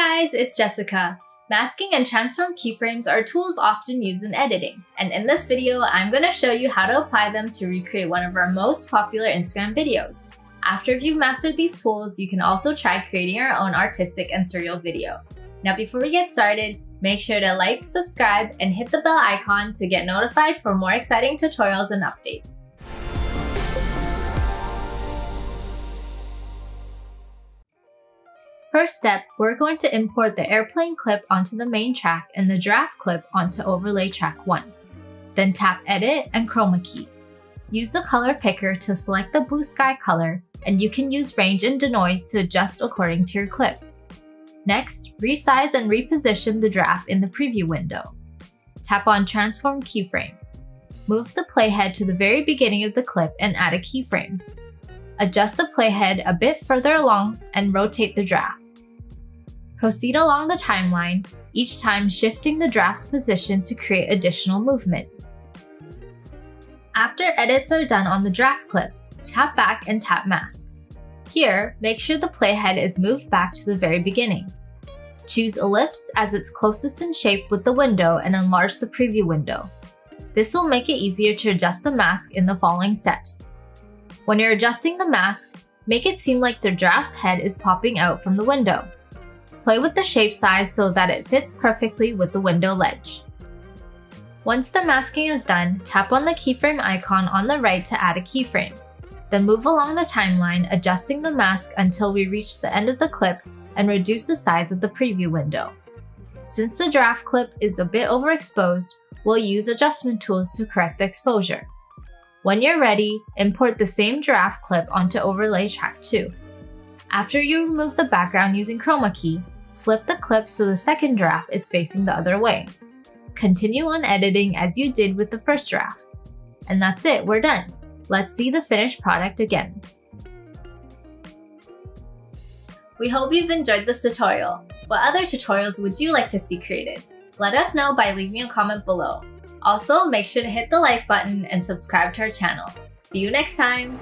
Hi guys, it's Jessica. Masking and transform keyframes are tools often used in editing, and in this video, I'm going to show you how to apply them to recreate one of our most popular Instagram videos. After you've mastered these tools, you can also try creating your own artistic and surreal video. Now before we get started, make sure to like, subscribe, and hit the bell icon to get notified for more exciting tutorials and updates. First step, we're going to import the airplane clip onto the main track and the giraffe clip onto overlay track 1. Then tap Edit and Chroma Key. Use the color picker to select the blue sky color, and you can use range and denoise to adjust according to your clip. Next, resize and reposition the giraffe in the preview window. Tap on Transform Keyframe. Move the playhead to the very beginning of the clip and add a keyframe. Adjust the playhead a bit further along and rotate the giraffe. Proceed along the timeline, each time shifting the giraffe's position to create additional movement. After edits are done on the giraffe clip, tap back and tap mask. Here, make sure the playhead is moved back to the very beginning. Choose ellipse as it's closest in shape with the window and enlarge the preview window. This will make it easier to adjust the mask in the following steps. When you're adjusting the mask, make it seem like the giraffe's head is popping out from the window. Play with the shape size so that it fits perfectly with the window ledge. Once the masking is done, tap on the keyframe icon on the right to add a keyframe. Then move along the timeline, adjusting the mask until we reach the end of the clip and reduce the size of the preview window. Since the giraffe clip is a bit overexposed, we'll use adjustment tools to correct the exposure. When you're ready, import the same giraffe clip onto overlay track 2. After you remove the background using Chroma Key, flip the clip so the second giraffe is facing the other way. Continue on editing as you did with the first giraffe. And that's it, we're done. Let's see the finished product again. We hope you've enjoyed this tutorial. What other tutorials would you like to see created? Let us know by leaving a comment below. Also, make sure to hit the like button and subscribe to our channel. See you next time!